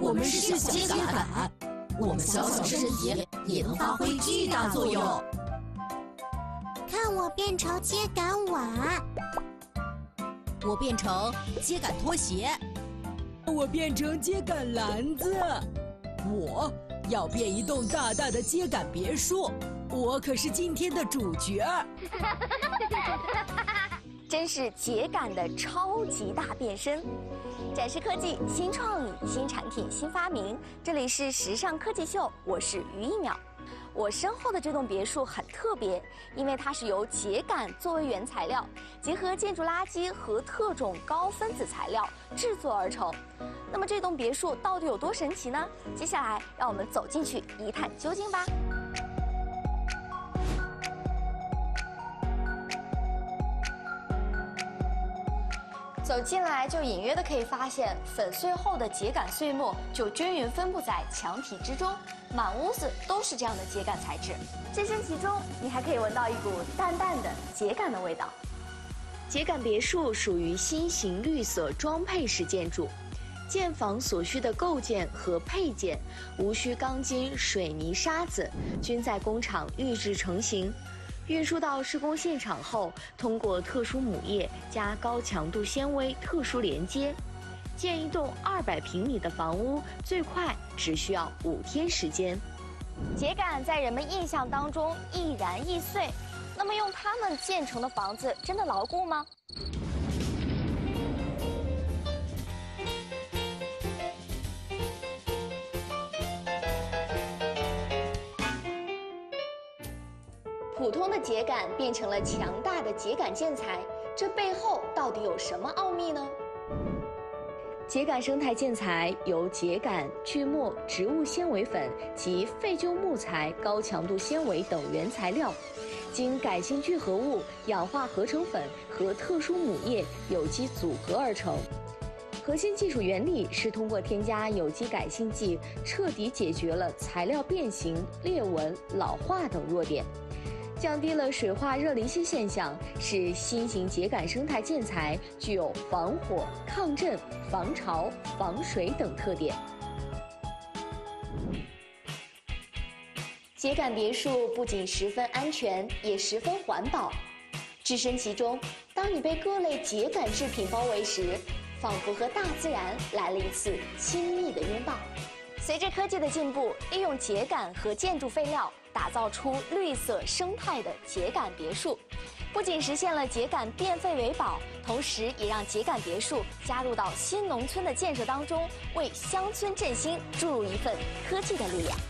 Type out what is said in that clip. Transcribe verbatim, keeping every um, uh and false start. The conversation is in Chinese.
我们是小秸秆，我们小小身体也能发挥巨大作用。看我变成秸秆碗，我变成秸秆拖鞋，我变成秸秆篮子，我要变一栋大大的秸秆别墅。我可是今天的主角。真是秸秆的超级大变身！展示科技新创意、新产品、新发明。这里是时尚科技秀，我是于一淼。我身后的这栋别墅很特别，因为它是由秸秆作为原材料，结合建筑垃圾和特种高分子材料制作而成。那么这栋别墅到底有多神奇呢？接下来让我们走进去一探究竟吧。 走进来就隐约的可以发现，粉碎后的秸秆碎末就均匀分布在墙体之中，满屋子都是这样的秸秆材质。置身其中，你还可以闻到一股淡淡的秸秆的味道。秸秆别墅属于新型绿色装配式建筑，建房所需的构件和配件，无需钢筋、水泥、沙子，均在工厂预制成型。 运输到施工现场后，通过特殊母液加高强度纤维特殊连接，建一栋二百平米的房屋，最快只需要五天时间。秸秆在人们印象当中易燃易碎，那么用它们建成的房子真的牢固吗？ 普通的秸秆变成了强大的秸秆建材，这背后到底有什么奥秘呢？秸秆生态建材由秸秆、锯末、植物纤维粉及废旧木材、高强度纤维等原材料，经改性聚合物、氧化合成粉和特殊母液有机组合而成。核心技术原理是通过添加有机改性剂，彻底解决了材料变形、裂纹、老化等弱点。 降低了水化热离析现象，使新型秸秆生态建材具有防火、抗震、防潮、防水等特点。秸秆别墅不仅十分安全，也十分环保。置身其中，当你被各类秸秆制品包围时，仿佛和大自然来了一次亲密的拥抱。随着科技的进步，利用秸秆和建筑废料。 打造出绿色生态的秸秆别墅，不仅实现了秸秆变废为宝，同时也让秸秆别墅加入到新农村的建设当中，为乡村振兴注入一份科技的力量。